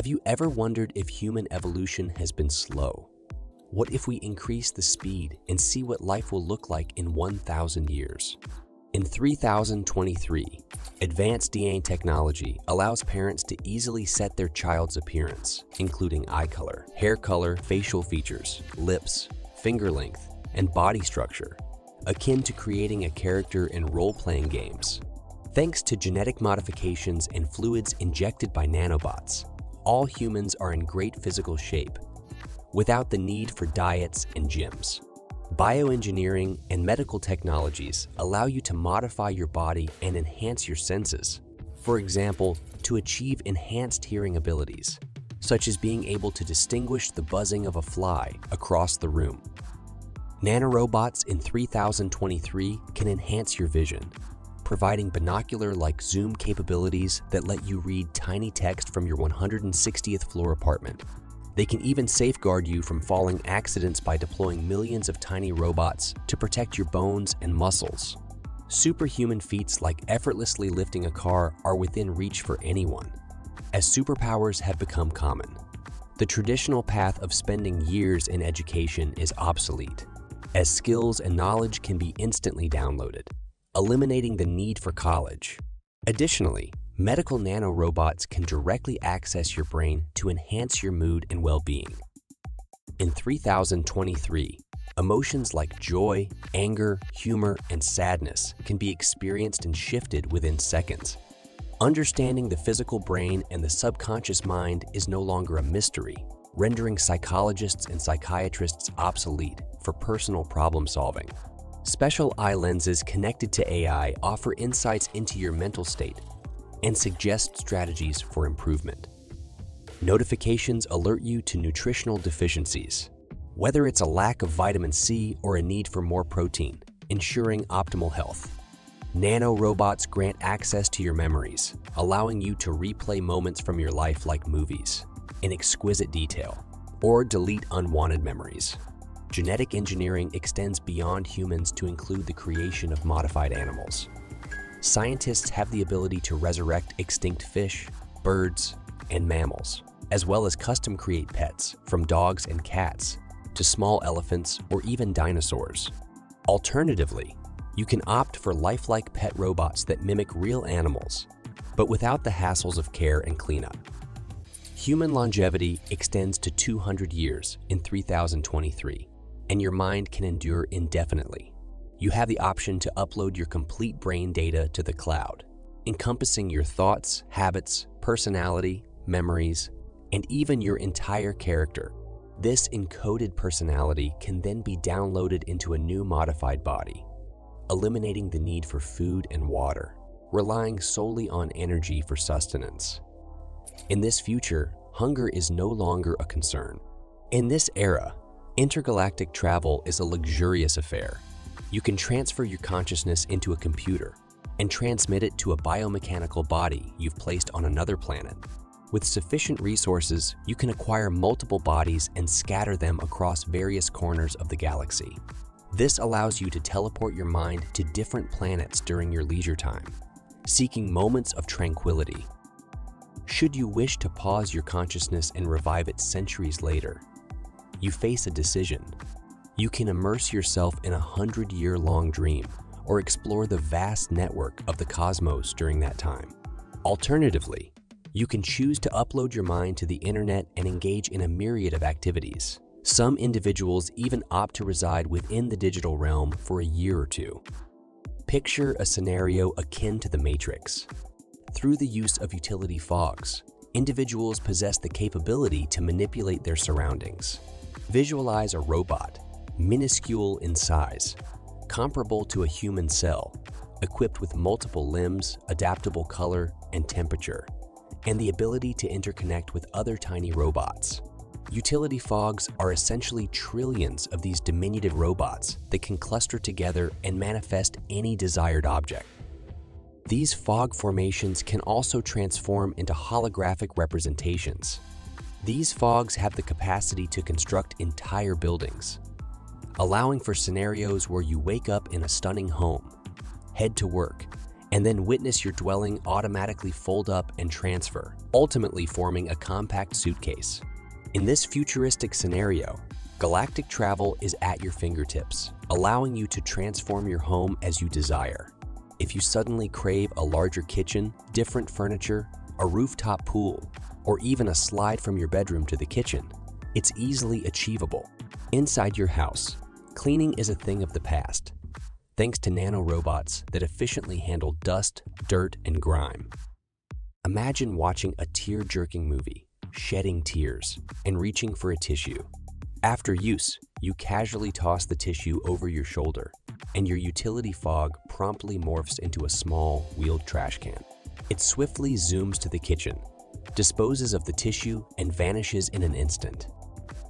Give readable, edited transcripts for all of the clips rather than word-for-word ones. Have you ever wondered if human evolution has been slow? What if we increase the speed and see what life will look like in 1,000 years? In 3023, advanced DNA technology allows parents to easily set their child's appearance, including eye color, hair color, facial features, lips, finger length, and body structure, akin to creating a character in role-playing games. Thanks to genetic modifications and fluids injected by nanobots, all humans are in great physical shape, without the need for diets and gyms. Bioengineering and medical technologies allow you to modify your body and enhance your senses. For example, to achieve enhanced hearing abilities, such as being able to distinguish the buzzing of a fly across the room. Nanorobots in 3023 can enhance your vision, providing binocular-like zoom capabilities that let you read tiny text from your 160th floor apartment. They can even safeguard you from falling accidents by deploying millions of tiny robots to protect your bones and muscles. Superhuman feats like effortlessly lifting a car are within reach for anyone, as superpowers have become common. The traditional path of spending years in education is obsolete, as skills and knowledge can be instantly downloaded, eliminating the need for college. Additionally, medical nanorobots can directly access your brain to enhance your mood and well-being. In 3023, emotions like joy, anger, humor, and sadness can be experienced and shifted within seconds. Understanding the physical brain and the subconscious mind is no longer a mystery, rendering psychologists and psychiatrists obsolete for personal problem solving. Special eye lenses connected to AI offer insights into your mental state and suggest strategies for improvement. Notifications alert you to nutritional deficiencies, whether it's a lack of vitamin C or a need for more protein, ensuring optimal health. Nanorobots grant access to your memories, allowing you to replay moments from your life like movies in exquisite detail or delete unwanted memories. Genetic engineering extends beyond humans to include the creation of modified animals. Scientists have the ability to resurrect extinct fish, birds, and mammals, as well as custom-create pets from dogs and cats to small elephants or even dinosaurs. Alternatively, you can opt for lifelike pet robots that mimic real animals, but without the hassles of care and cleanup. Human longevity extends to 200 years in 3023. And your mind can endure indefinitely. You have the option to upload your complete brain data to the cloud, encompassing your thoughts, habits, personality, memories, and even your entire character. This encoded personality can then be downloaded into a new modified body, eliminating the need for food and water, relying solely on energy for sustenance. In this future, hunger is no longer a concern. In this era, intergalactic travel is a luxurious affair. You can transfer your consciousness into a computer and transmit it to a biomechanical body you've placed on another planet. With sufficient resources, you can acquire multiple bodies and scatter them across various corners of the galaxy. This allows you to teleport your mind to different planets during your leisure time, seeking moments of tranquility. Should you wish to pause your consciousness and revive it centuries later, you face a decision. You can immerse yourself in a 100-year-long dream or explore the vast network of the cosmos during that time. Alternatively, you can choose to upload your mind to the internet and engage in a myriad of activities. Some individuals even opt to reside within the digital realm for a year or two. Picture a scenario akin to the Matrix. Through the use of utility fogs, individuals possess the capability to manipulate their surroundings. Visualize a robot, minuscule in size, comparable to a human cell, equipped with multiple limbs, adaptable color and temperature, and the ability to interconnect with other tiny robots. Utility fogs are essentially trillions of these diminutive robots that can cluster together and manifest any desired object. These fog formations can also transform into holographic representations. These fogs have the capacity to construct entire buildings, allowing for scenarios where you wake up in a stunning home, head to work, and then witness your dwelling automatically fold up and transfer, ultimately forming a compact suitcase. In this futuristic scenario, galactic travel is at your fingertips, allowing you to transform your home as you desire. If you suddenly crave a larger kitchen, different furniture, a rooftop pool, or even a slide from your bedroom to the kitchen, it's easily achievable. Inside your house, cleaning is a thing of the past, thanks to nanorobots that efficiently handle dust, dirt, and grime. Imagine watching a tear-jerking movie, shedding tears, and reaching for a tissue. After use, you casually toss the tissue over your shoulder, and your utility fog promptly morphs into a small, wheeled trash can. It swiftly zooms to the kitchen, disposes of the tissue, and vanishes in an instant.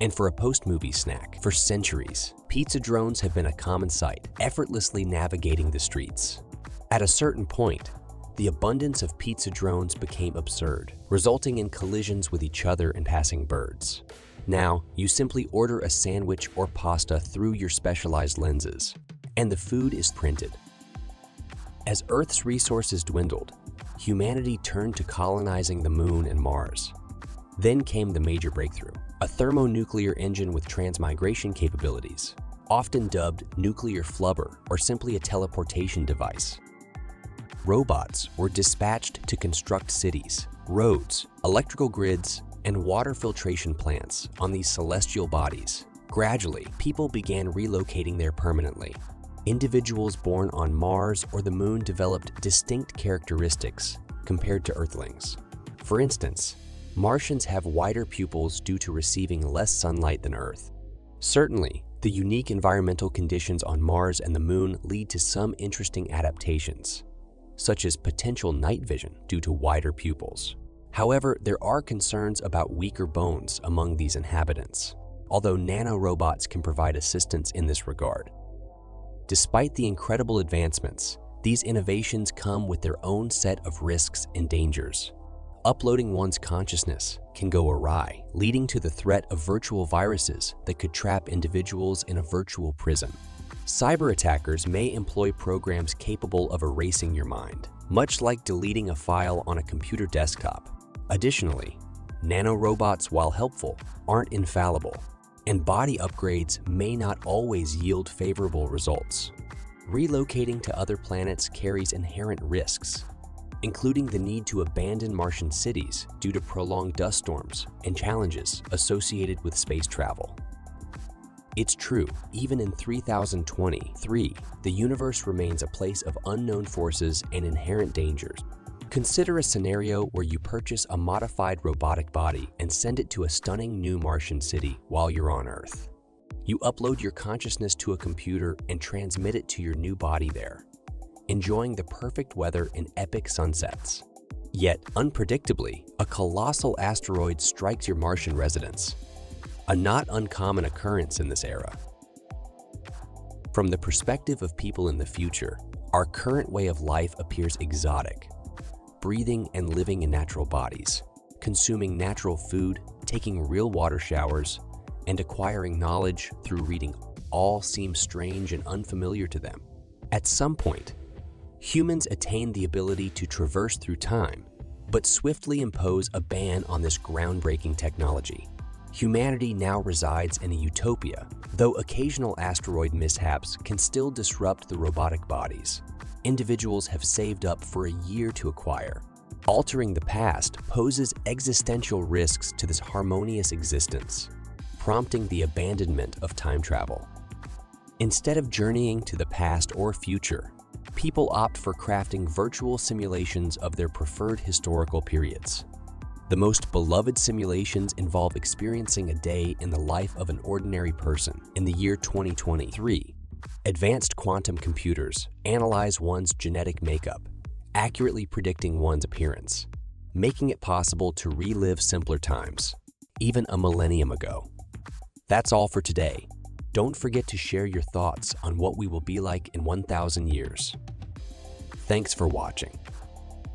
And for a post-movie snack, for centuries, pizza drones have been a common sight, effortlessly navigating the streets. At a certain point, the abundance of pizza drones became absurd, resulting in collisions with each other and passing birds. Now, you simply order a sandwich or pasta through your specialized lenses, and the food is printed. As Earth's resources dwindled, humanity turned to colonizing the Moon and Mars. Then came the major breakthrough, a thermonuclear engine with transmigration capabilities, often dubbed nuclear flubber or simply a teleportation device. Robots were dispatched to construct cities, roads, electrical grids, and water filtration plants on these celestial bodies. Gradually, people began relocating there permanently. Individuals born on Mars or the Moon developed distinct characteristics compared to Earthlings. For instance, Martians have wider pupils due to receiving less sunlight than Earth. Certainly, the unique environmental conditions on Mars and the Moon lead to some interesting adaptations, such as potential night vision due to wider pupils. However, there are concerns about weaker bones among these inhabitants, although nanorobots can provide assistance in this regard. Despite the incredible advancements, these innovations come with their own set of risks and dangers. Uploading one's consciousness can go awry, leading to the threat of virtual viruses that could trap individuals in a virtual prison. Cyber attackers may employ programs capable of erasing your mind, much like deleting a file on a computer desktop. Additionally, nanorobots, while helpful, aren't infallible, and body upgrades may not always yield favorable results. Relocating to other planets carries inherent risks, including the need to abandon Martian cities due to prolonged dust storms and challenges associated with space travel. It's true, even in 3023, the universe remains a place of unknown forces and inherent dangers. Consider a scenario where you purchase a modified robotic body and send it to a stunning new Martian city while you're on Earth. You upload your consciousness to a computer and transmit it to your new body there, enjoying the perfect weather and epic sunsets. Yet, unpredictably, a colossal asteroid strikes your Martian residence, a not uncommon occurrence in this era. From the perspective of people in the future, our current way of life appears exotic, breathing and living in natural bodies, consuming natural food, taking real water showers, and acquiring knowledge through reading all seem strange and unfamiliar to them. At some point, humans attain the ability to traverse through time, but swiftly impose a ban on this groundbreaking technology. Humanity now resides in a utopia, though occasional asteroid mishaps can still disrupt the robotic bodies individuals have saved up for a year to acquire. Altering the past poses existential risks to this harmonious existence, prompting the abandonment of time travel. Instead of journeying to the past or future, people opt for crafting virtual simulations of their preferred historical periods. The most beloved simulations involve experiencing a day in the life of an ordinary person in the year 2023. Advanced quantum computers analyze one's genetic makeup, accurately predicting one's appearance, making it possible to relive simpler times, even a millennium ago. That's all for today. Don't forget to share your thoughts on what we will be like in 1,000 years. Thanks for watching.